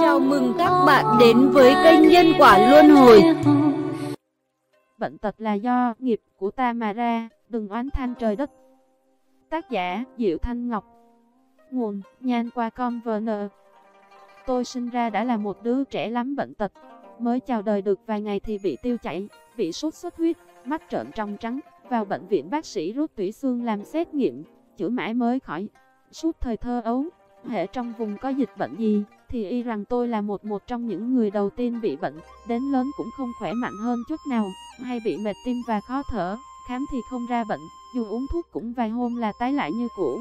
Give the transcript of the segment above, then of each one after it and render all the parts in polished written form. Chào mừng các bạn đến với kênh Nhân Quả Luân Hồi. Bệnh tật là do nghiệp của ta mà ra, đừng oán than trời đất. Tác giả Diệu Thanh Ngọc, nguồn Nhan Qua Converner. Tôi sinh ra đã là một đứa trẻ lắm bệnh tật, mới chào đời được vài ngày thì bị tiêu chảy, bị sốt xuất huyết, mắt trợn trong trắng. Vào bệnh viện bác sĩ rút tủy xương làm xét nghiệm, chữa mãi mới khỏi. Suốt thời thơ ấu, hễ trong vùng có dịch bệnh gì thì y rằng tôi là một trong những người đầu tiên bị bệnh. Đến lớn cũng không khỏe mạnh hơn chút nào, hay bị mệt tim và khó thở. Khám thì không ra bệnh, dù uống thuốc cũng vài hôm là tái lại như cũ.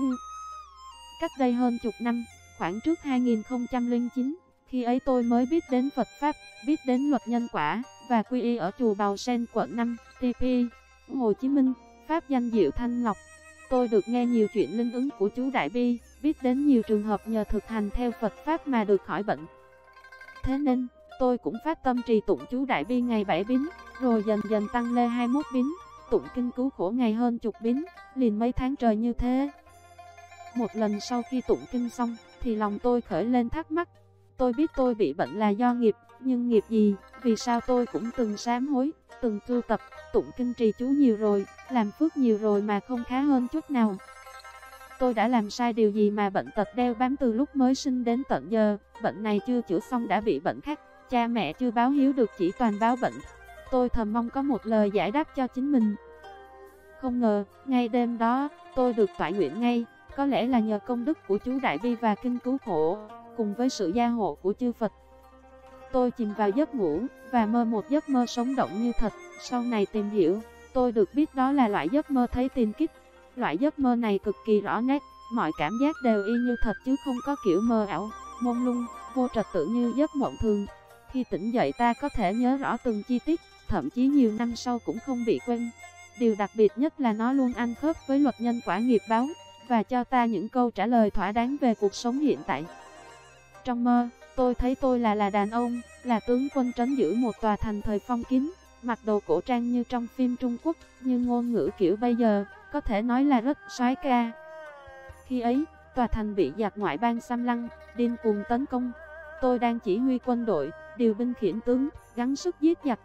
Cách đây hơn chục năm, khoảng trước 2009, khi ấy tôi mới biết đến Phật Pháp, biết đến luật nhân quả và quy y ở chùa Bào Sen, quận 5, TP. Hồ Chí Minh. Pháp danh Diệu Thanh Ngọc. Tôi được nghe nhiều chuyện linh ứng của chú Đại Bi, biết đến nhiều trường hợp nhờ thực hành theo Phật Pháp mà được khỏi bệnh. Thế nên, tôi cũng phát tâm trì tụng chú Đại Bi ngày 7 biến, rồi dần dần tăng lên 21 biến, tụng kinh cứu khổ ngày hơn chục biến, liền mấy tháng trời như thế. Một lần sau khi tụng kinh xong, thì lòng tôi khởi lên thắc mắc. Tôi biết tôi bị bệnh là do nghiệp, nhưng nghiệp gì? Vì sao tôi cũng từng sám hối, từng tu tập, tụng kinh trì chú nhiều rồi, làm phước nhiều rồi mà không khá hơn chút nào? Tôi đã làm sai điều gì mà bệnh tật đeo bám từ lúc mới sinh đến tận giờ? Bệnh này chưa chữa xong đã bị bệnh khác, cha mẹ chưa báo hiếu được chỉ toàn báo bệnh. Tôi thầm mong có một lời giải đáp cho chính mình. Không ngờ, ngay đêm đó, tôi được toại nguyện ngay. Có lẽ là nhờ công đức của chú Đại Bi và kinh cứu khổ, cùng với sự gia hộ của chư Phật. Tôi chìm vào giấc ngủ và mơ một giấc mơ sống động như thật. Sau này tìm hiểu, tôi được biết đó là loại giấc mơ thấy tiền kiếp. Loại giấc mơ này cực kỳ rõ nét, mọi cảm giác đều y như thật chứ không có kiểu mơ ảo, mông lung, vô trật tự như giấc mộng thường. Khi tỉnh dậy ta có thể nhớ rõ từng chi tiết, thậm chí nhiều năm sau cũng không bị quên. Điều đặc biệt nhất là nó luôn ăn khớp với luật nhân quả nghiệp báo và cho ta những câu trả lời thỏa đáng về cuộc sống hiện tại. Trong mơ, tôi thấy tôi là đàn ông, là tướng quân trấn giữ một tòa thành thời phong kiến, mặc đồ cổ trang như trong phim Trung Quốc, nhưng ngôn ngữ kiểu bây giờ, có thể nói là rất soái ca. Khi ấy, tòa thành bị giặc ngoại bang xâm lăng, điên cuồng tấn công. Tôi đang chỉ huy quân đội, điều binh khiển tướng, gắng sức giết giặc.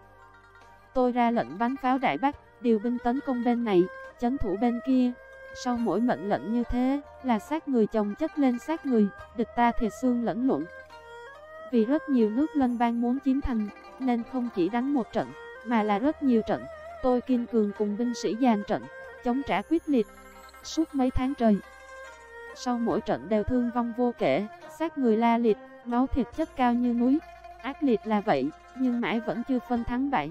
Tôi ra lệnh bắn pháo Đại Bác, điều binh tấn công bên này, chấn thủ bên kia. Sau mỗi mệnh lệnh như thế, là xác người chồng chất lên xác người, địch ta thịt xương lẫn lộn. Vì rất nhiều nước lân bang muốn chiếm thành, nên không chỉ đánh một trận, mà là rất nhiều trận. Tôi kiên cường cùng binh sĩ dàn trận, chống trả quyết liệt suốt mấy tháng trời. Sau mỗi trận đều thương vong vô kể, xác người la liệt, máu thịt chất cao như núi. Ác liệt là vậy, nhưng mãi vẫn chưa phân thắng bại.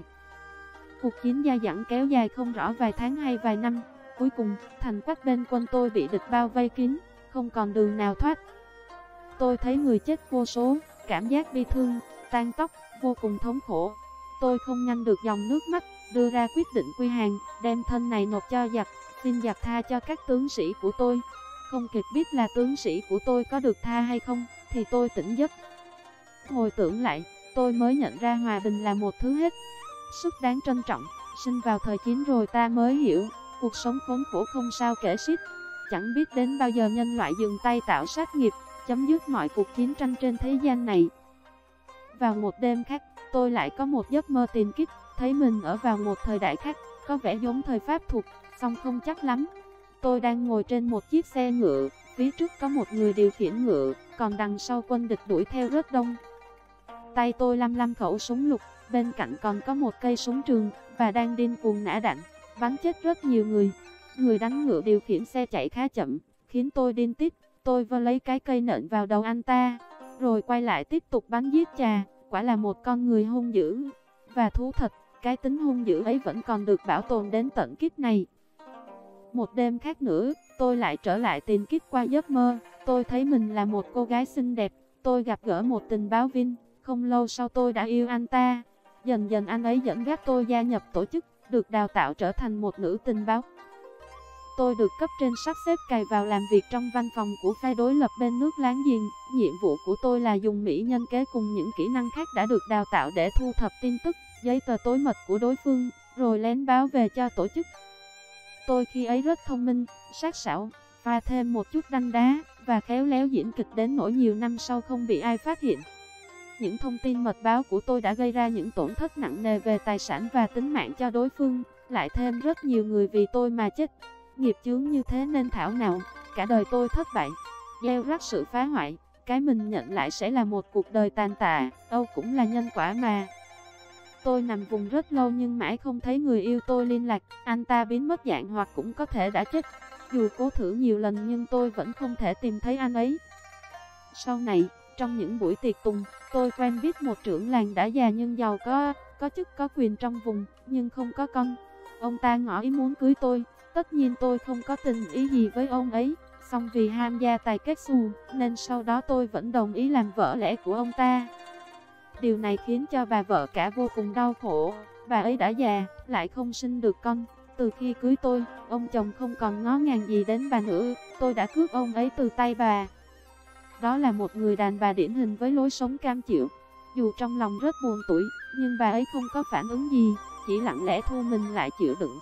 Cuộc chiến dai dẳng kéo dài không rõ vài tháng hay vài năm. Cuối cùng, thành Quách bên quân tôi bị địch bao vây kín, không còn đường nào thoát. Tôi thấy người chết vô số, cảm giác bi thương, tan tóc, vô cùng thống khổ. Tôi không ngăn được dòng nước mắt, đưa ra quyết định quy hàng, đem thân này nộp cho giặc, xin giặc tha cho các tướng sĩ của tôi. Không kịp biết là tướng sĩ của tôi có được tha hay không, thì tôi tỉnh giấc. Hồi tưởng lại, tôi mới nhận ra hòa bình là một thứ hết sức đáng trân trọng. Sinh vào thời chiến rồi ta mới hiểu, cuộc sống khốn khổ không sao kể xiết. Chẳng biết đến bao giờ nhân loại dừng tay tạo sát nghiệp, chấm dứt mọi cuộc chiến tranh trên thế gian này. Vào một đêm khác, tôi lại có một giấc mơ tiền kiếp, thấy mình ở vào một thời đại khác, có vẻ giống thời Pháp thuộc, song không chắc lắm. Tôi đang ngồi trên một chiếc xe ngựa, phía trước có một người điều khiển ngựa, còn đằng sau quân địch đuổi theo rất đông. Tay tôi lăm khẩu súng lục, bên cạnh còn có một cây súng trường, và đang điên cuồng nã đạn, bắn chết rất nhiều người. Người đánh ngựa điều khiển xe chạy khá chậm, khiến tôi điên tiết. Tôi vơ lấy cái cây nện vào đầu anh ta, rồi quay lại tiếp tục bắn giết chà. Quả là một con người hung dữ. Và thú thật, cái tính hung dữ ấy vẫn còn được bảo tồn đến tận kiếp này. Một đêm khác nữa, tôi lại trở lại tiền kiếp qua giấc mơ. Tôi thấy mình là một cô gái xinh đẹp. Tôi gặp gỡ một tình báo viên. Không lâu sau tôi đã yêu anh ta. Dần dần anh ấy dẫn dắt tôi gia nhập tổ chức, được đào tạo trở thành một nữ tình báo. Tôi được cấp trên sắp xếp cài vào làm việc trong văn phòng của phe đối lập bên nước láng giềng. Nhiệm vụ của tôi là dùng mỹ nhân kế cùng những kỹ năng khác đã được đào tạo để thu thập tin tức, giấy tờ tối mật của đối phương, rồi lén báo về cho tổ chức. Tôi khi ấy rất thông minh, sắc sảo, pha thêm một chút đanh đá, và khéo léo diễn kịch đến nỗi nhiều năm sau không bị ai phát hiện. Những thông tin mật báo của tôi đã gây ra những tổn thất nặng nề về tài sản và tính mạng cho đối phương, lại thêm rất nhiều người vì tôi mà chết. Nghiệp chướng như thế nên thảo nào, cả đời tôi thất bại, gieo rắc sự phá hoại, cái mình nhận lại sẽ là một cuộc đời tàn tạ, đâu cũng là nhân quả mà. Tôi nằm vùng rất lâu nhưng mãi không thấy người yêu tôi liên lạc, anh ta biến mất dạng hoặc cũng có thể đã chết. Dù cố thử nhiều lần nhưng tôi vẫn không thể tìm thấy anh ấy. Sau này, trong những buổi tiệc tùng, tôi quen biết một trưởng làng đã già nhưng giàu có chức có quyền trong vùng, nhưng không có con. Ông ta ngỏ ý muốn cưới tôi, tất nhiên tôi không có tình ý gì với ông ấy. Xong vì ham gia tài kết xù, nên sau đó tôi vẫn đồng ý làm vợ lẽ của ông ta. Điều này khiến cho bà vợ cả vô cùng đau khổ, bà ấy đã già, lại không sinh được con. Từ khi cưới tôi, ông chồng không còn ngó ngàng gì đến bà nữa, tôi đã cướp ông ấy từ tay bà. Đó là một người đàn bà điển hình với lối sống cam chịu. Dù trong lòng rất buồn tủi, nhưng bà ấy không có phản ứng gì, chỉ lặng lẽ thu mình lại chịu đựng,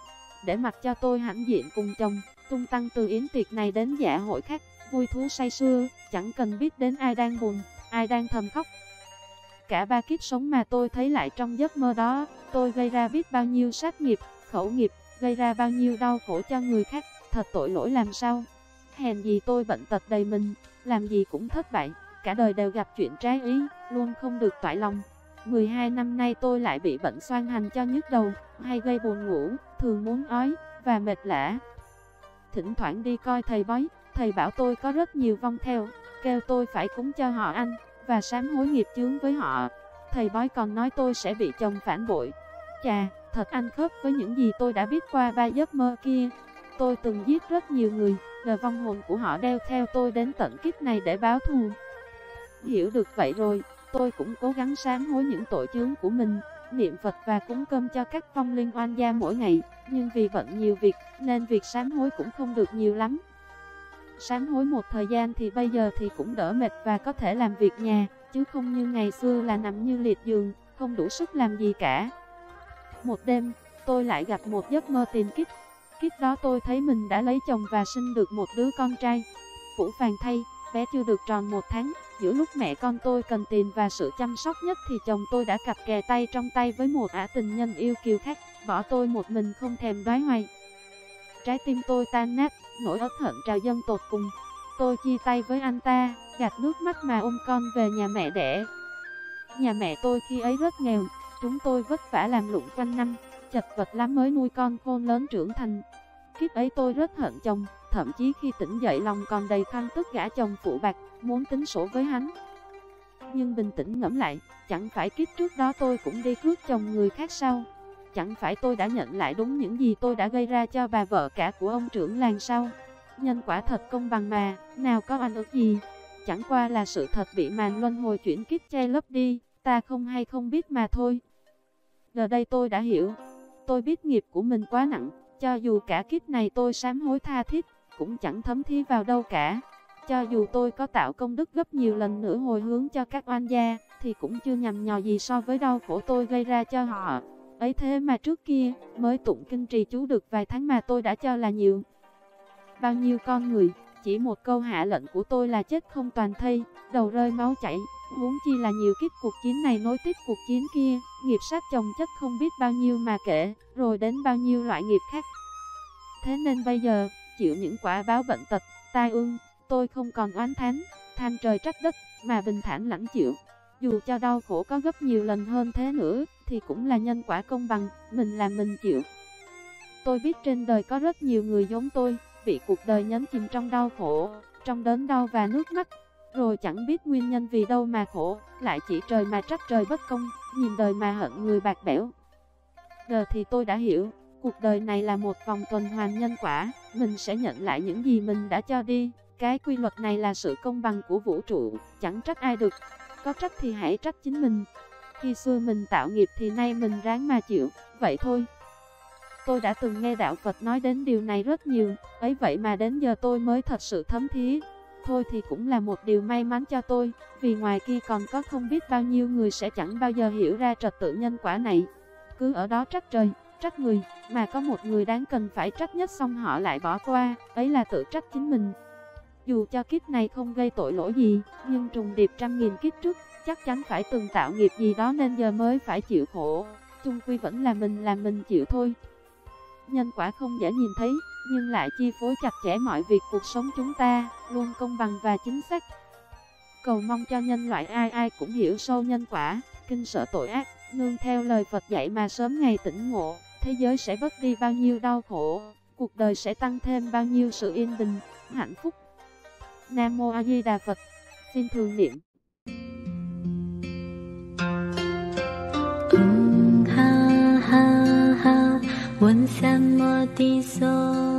để mặc cho tôi hãnh diện cùng chồng, tung tăng từ yến tiệc này đến dạ hội khác, vui thú say sưa, chẳng cần biết đến ai đang buồn, ai đang thầm khóc. Cả ba kiếp sống mà tôi thấy lại trong giấc mơ đó, tôi gây ra biết bao nhiêu sát nghiệp, khẩu nghiệp, gây ra bao nhiêu đau khổ cho người khác, thật tội lỗi làm sao. Hèn gì tôi bệnh tật đầy mình, làm gì cũng thất bại, cả đời đều gặp chuyện trái ý, luôn không được toại lòng. 12 năm nay tôi lại bị bệnh xoang hành cho nhức đầu, hay gây buồn ngủ, thường muốn ói, và mệt lả. Thỉnh thoảng đi coi thầy bói, thầy bảo tôi có rất nhiều vong theo, kêu tôi phải cúng cho họ ăn, và sám hối nghiệp chướng với họ. Thầy bói còn nói tôi sẽ bị chồng phản bội. Chà, thật ăn khớp với những gì tôi đã biết qua ba giấc mơ kia. Tôi từng giết rất nhiều người, và vong hồn của họ đeo theo tôi đến tận kiếp này để báo thù. Hiểu được vậy rồi, tôi cũng cố gắng sám hối những tội chướng của mình, niệm Phật và cúng cơm cho các vong linh oan gia mỗi ngày. Nhưng vì bận nhiều việc, nên việc sám hối cũng không được nhiều lắm. Sám hối một thời gian thì bây giờ thì cũng đỡ mệt và có thể làm việc nhà, chứ không như ngày xưa là nằm như liệt giường, không đủ sức làm gì cả. Một đêm, tôi lại gặp một giấc mơ tiền kiếp. Kiếp đó tôi thấy mình đã lấy chồng và sinh được một đứa con trai. Phũ phàng thay, bé chưa được tròn 1 tháng, giữa lúc mẹ con tôi cần tiền và sự chăm sóc nhất thì chồng tôi đã cặp kè tay trong tay với một ả tình nhân yêu kiều khác, bỏ tôi một mình không thèm đoái hoài. Trái tim tôi tan nát, nỗi uất hận trào dâng tột cùng. Tôi chia tay với anh ta, gạt nước mắt mà ôm con về nhà mẹ đẻ. Nhà mẹ tôi khi ấy rất nghèo, chúng tôi vất vả làm lụng quanh năm, chật vật lắm mới nuôi con khôn lớn trưởng thành. Kiếp ấy tôi rất hận chồng, thậm chí khi tỉnh dậy lòng còn đầy căm tức gã chồng phụ bạc, muốn tính sổ với hắn. Nhưng bình tĩnh ngẫm lại, chẳng phải kiếp trước đó tôi cũng đi cướp chồng người khác sao? Chẳng phải tôi đã nhận lại đúng những gì tôi đã gây ra cho bà vợ cả của ông trưởng làng sao? Nhân quả thật công bằng mà, nào có oan ức gì. Chẳng qua là sự thật bị màn luân hồi chuyển kiếp che lấp đi, ta không hay không biết mà thôi. Giờ đây tôi đã hiểu, tôi biết nghiệp của mình quá nặng, cho dù cả kiếp này tôi sám hối tha thiết, cũng chẳng thấm thía vào đâu cả. Cho dù tôi có tạo công đức gấp nhiều lần nữa hồi hướng cho các oan gia, thì cũng chưa nhằm nhò gì so với đau khổ tôi gây ra cho họ. Ấy thế mà trước kia, mới tụng kinh trì chú được vài tháng mà tôi đã cho là nhiều. Bao nhiêu con người, chỉ một câu hạ lệnh của tôi là chết không toàn thây, đầu rơi máu chảy, huống chi là nhiều kiếp cuộc chiến này nối tiếp cuộc chiến kia, nghiệp sát chồng chất không biết bao nhiêu mà kể, rồi đến bao nhiêu loại nghiệp khác. Thế nên bây giờ, chịu những quả báo bệnh tật, tai ương, tôi không còn oán thán, than trời trách đất, mà bình thản lãnh chịu. Dù cho đau khổ có gấp nhiều lần hơn thế nữa, thì cũng là nhân quả công bằng, mình làm mình chịu. Tôi biết trên đời có rất nhiều người giống tôi, bị cuộc đời nhấn chìm trong đau khổ, trong đớn đau và nước mắt. Rồi chẳng biết nguyên nhân vì đâu mà khổ, lại chỉ trời mà trách trời bất công, nhìn đời mà hận người bạc bẽo. Giờ thì tôi đã hiểu, cuộc đời này là một vòng tuần hoàn nhân quả, mình sẽ nhận lại những gì mình đã cho đi. Cái quy luật này là sự công bằng của vũ trụ, chẳng trách ai được. Có trách thì hãy trách chính mình. Khi xưa mình tạo nghiệp thì nay mình ráng mà chịu, vậy thôi. Tôi đã từng nghe đạo Phật nói đến điều này rất nhiều, ấy vậy mà đến giờ tôi mới thật sự thấm thía. Thôi thì cũng là một điều may mắn cho tôi, vì ngoài kia còn có không biết bao nhiêu người sẽ chẳng bao giờ hiểu ra trật tự nhân quả này. Cứ ở đó trách trời, trách người, mà có một người đáng cần phải trách nhất xong họ lại bỏ qua, ấy là tự trách chính mình. Dù cho kiếp này không gây tội lỗi gì, nhưng trùng điệp trăm nghìn kiếp trước, chắc chắn phải từng tạo nghiệp gì đó nên giờ mới phải chịu khổ. Chung quy vẫn là mình chịu thôi. Nhân quả không dễ nhìn thấy, nhưng lại chi phối chặt chẽ mọi việc cuộc sống chúng ta, luôn công bằng và chính xác. Cầu mong cho nhân loại ai ai cũng hiểu sâu nhân quả, kinh sợ tội ác, nương theo lời Phật dạy mà sớm ngày tỉnh ngộ. Thế giới sẽ bớt đi bao nhiêu đau khổ, cuộc đời sẽ tăng thêm bao nhiêu sự yên bình, hạnh phúc. Nam Mô A Di Đà Phật. Xin thường niệm. Ha ha ha,